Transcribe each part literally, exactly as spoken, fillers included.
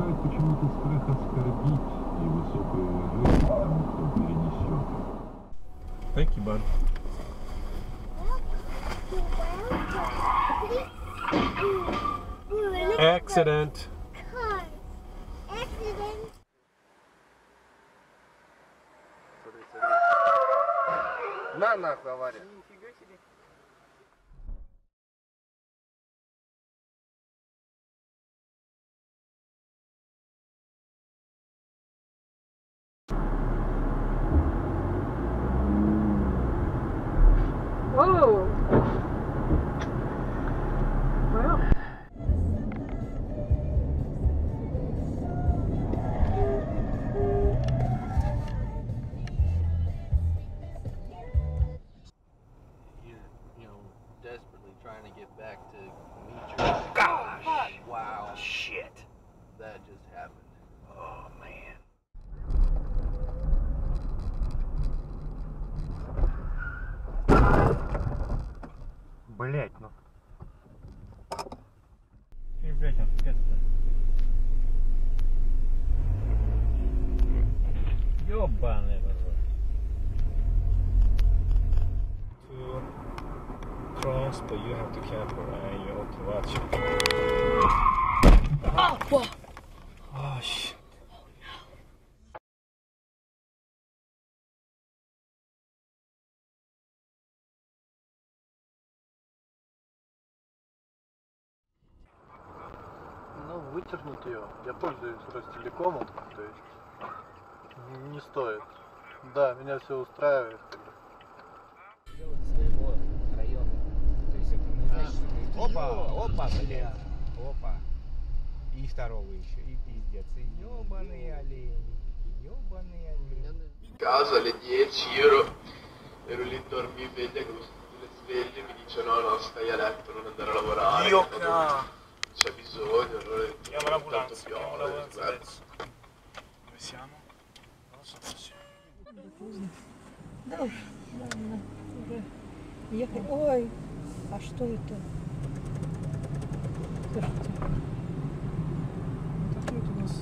привыкают почему-то страх оскорбить и высокое уважение к тому, кто перенесет. Thank you, bud. Accident. Accident. На, нахуй, авария. Нифига себе. Whoa. Wow. You, you know, desperately trying to get back to meet your gosh. Oh, wow. Shit. That just happened. Oh man. Блять, ну. Эй, блять, а как это? Ёбаный To cross, but you have to camp around, you have to watch. Oh, whoa. Oh, shit. Вытернуть ее. Я пользуюсь Ростелекомом, то есть не стоит. Да, меня все устраивает. Делать своего района. То есть это не значит, что... Опа, опа, блядь. Опа. И второго еще. И пиздец. И ёбаные олени. Ёбаные олени. Casa alle dieci euro. Ero lì dormi sveglia con le sveglie mi dice no, no, stai a letto, non andare a lavorare. Dio cazzo. C'è bisogno, allora chiamo l'ambulanza, chiamo l'ambulanza adesso. Dove siamo? Non so se siamo. Ой, ладно, уже ехали. Ой, а что это? Слушайте, вот такие вот у нас...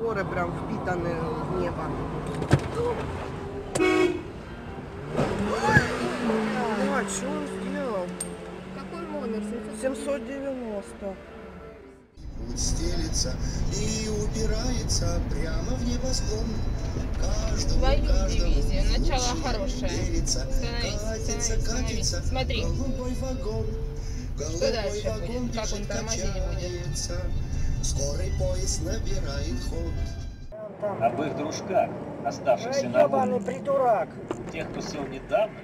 Горы прям впитаны в небо. А, что он сделал? Какой номер? семьсот девяносто. Он стелится и упирается прямо в небосклон. Твою дивизию. Начало хорошее. Становится, становится, становится. Смотри. Что дальше будет? Как он тормозить будет? Скорый поезд набирает ход. Об их дружках, оставшихся на воле, тех, кто сел недавно,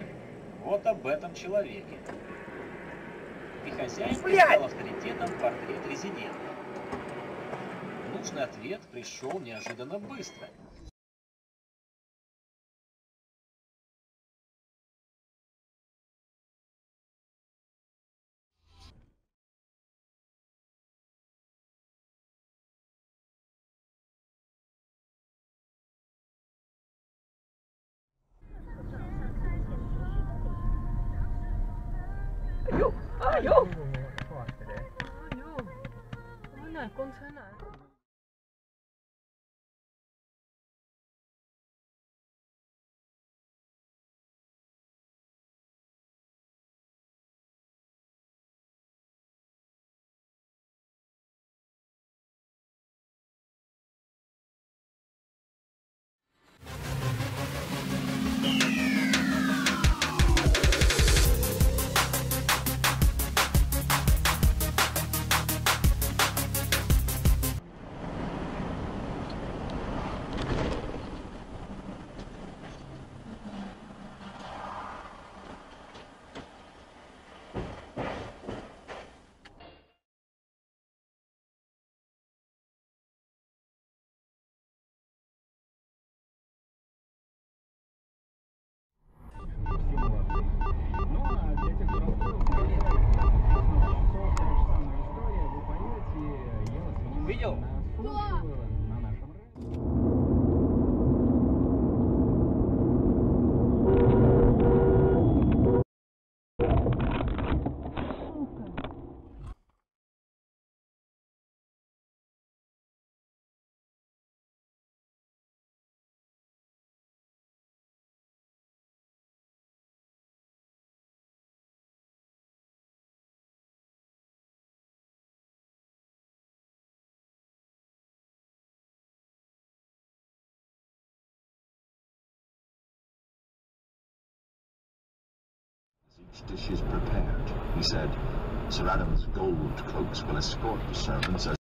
вот об этом человеке. И хозяин признал авторитетом портрет резидента. Нужный ответ пришел неожиданно быстро. 아유, 아유. 아유. 어머나, 괜찮아. Видел? Each dish is prepared, he said. Sir Adam's gold cloaks will escort the servants as...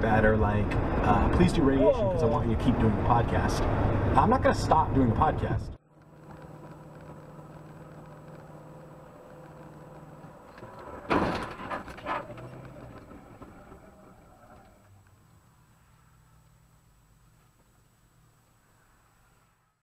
that are like, uh, please do radiation because I want you to keep doing the podcast. I'm not going to stop doing the podcast.